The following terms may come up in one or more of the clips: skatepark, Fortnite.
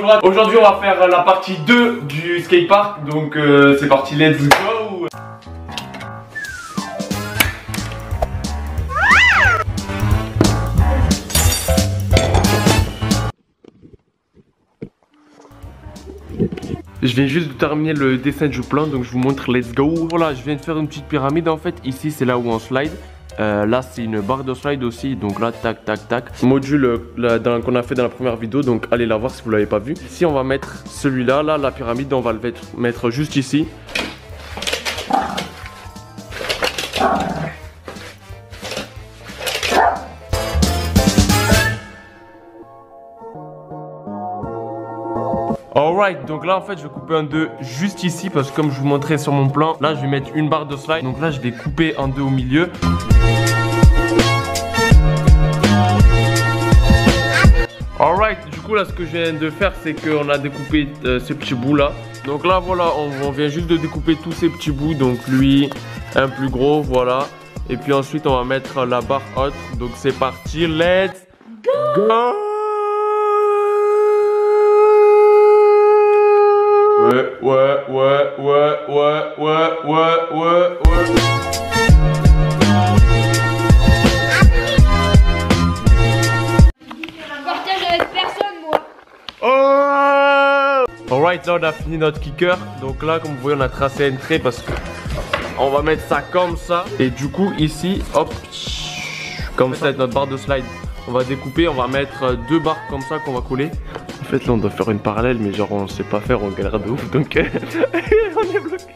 bonjour à tous. Aujourd'hui on va faire la partie 2 du skatepark. Donc c'est parti, let's go. Je viens juste de terminer le dessin du plan, donc je vous montre, let's go. Voilà, je viens de faire une petite pyramide en fait. Ici c'est là où on slide. Là c'est une barre de slide aussi, donc là tac tac tac. Module qu'on a fait dans la première vidéo, donc allez la voir si vous l'avez pas vu. Ici on va mettre celui-là, là la pyramide, on va le mettre juste ici. Alright, donc là en fait je vais couper en deux juste ici parce que comme je vous montrais sur mon plan, là je vais mettre une barre de slide, donc là je vais couper en deux au milieu. Alright, du coup là ce que je viens de faire c'est qu'on a découpé ce petit bout là. Donc là voilà, on vient juste de découper tous ces petits bouts, donc lui, un plus gros, voilà. Et puis ensuite on va mettre la barre haute, donc c'est parti, let's go. Partage avec personne, moi. Alright, là on a fini notre kicker. Donc là, comme vous voyez, on a tracé un trait parce que on va mettre ça comme ça. Et du coup, ici, hop, comme ça, notre barre de slide. On va découper, on va mettre deux barres comme ça qu'on va coller. En fait là on doit faire une parallèle mais genre on sait pas faire, on galère de ouf donc on est bloqué.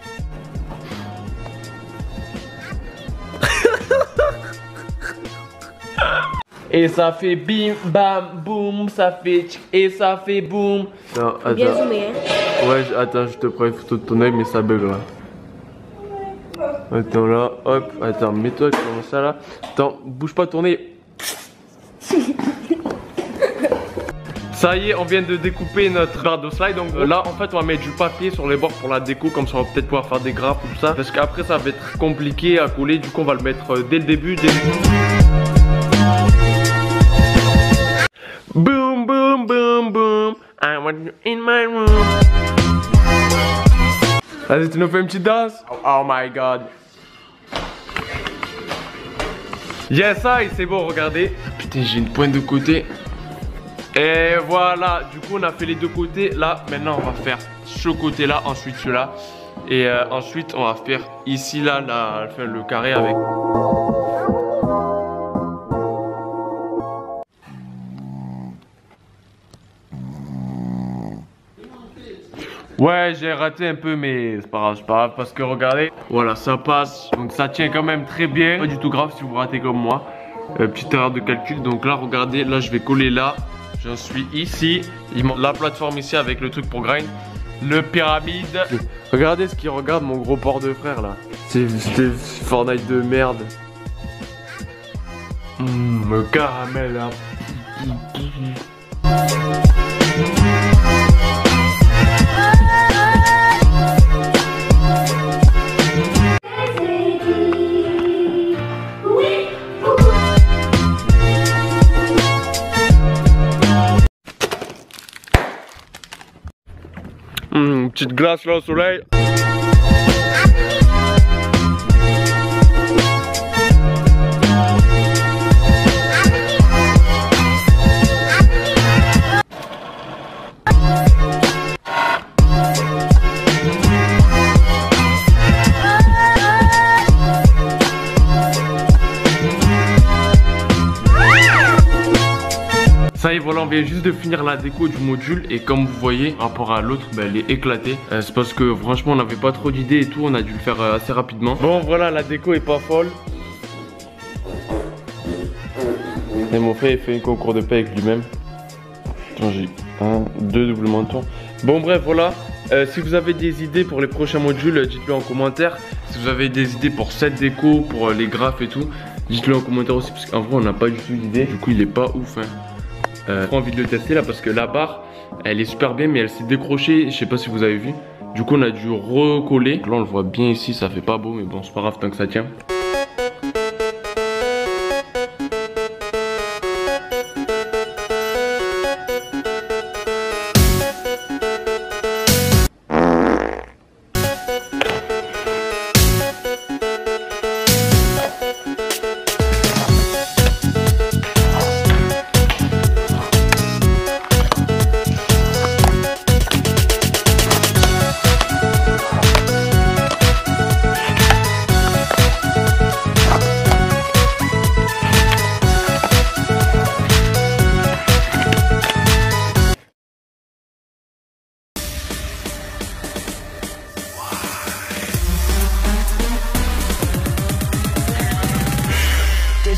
Et ça fait bim bam boum, ça fait tchic et ça fait boum. Non, attends. Bien zoomé hein. Ouais attends, je te prends une photo de ton oeil mais ça bug là. Attends là, hop, attends, mets-toi comme ça là. Attends, bouge pas ton nez. Ça y est, on vient de découper notre barre de slide. Donc là en fait on va mettre du papier sur les bords pour la déco. Comme ça on va peut-être pouvoir faire des graphes ou tout ça, parce qu'après ça va être compliqué à coller. Du coup on va le mettre dès le début. Boom boom boom boom, I want you in my room. Vas-y, tu nous fais une petite danse. Oh my god. Yes, ça, c'est bon, regardez. Putain, j'ai une pointe de côté. Et voilà, du coup, on a fait les deux côtés. Là, maintenant, on va faire ce côté-là, ensuite celui-là. Et ensuite, on va faire ici, là, le carré avec. Ouais, j'ai raté un peu, mais c'est pas grave, parce que regardez, voilà, ça passe, donc ça tient quand même très bien. Pas du tout grave si vous ratez comme moi. Petite erreur de calcul, donc là, regardez, là, je vais coller là, j'en suis ici, il manque la plateforme ici avec le truc pour grind, le pyramide. Regardez ce qu'il regarde, mon gros porc de frère, là. C'est Fortnite de merde. Le caramel, là. Petite glace là au soleil. Ça y est, voilà, on vient juste de finir la déco du module et comme vous voyez, par rapport à l'autre, bah, elle est éclatée. C'est parce que franchement, on n'avait pas trop d'idées et tout, on a dû le faire assez rapidement. Bon, voilà, la déco est pas folle. Et mon frère, il fait un concours de paix avec lui-même. Attends, j'ai un, deux double menton. Bon, bref, voilà. Si vous avez des idées pour les prochains modules, dites-le en commentaire. Si vous avez des idées pour cette déco, pour les graphes et tout, dites-le en commentaire aussi, parce qu'en vrai, on n'a pas du tout d'idée. Du coup, il est pas ouf, hein. J'ai trop envie de le tester là parce que la barre elle est super bien mais elle s'est décrochée, je sais pas si vous avez vu. Du coup on a dû recoller. Là on le voit bien ici, ça fait pas beau mais bon c'est pas grave tant que ça tient.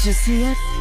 you see it?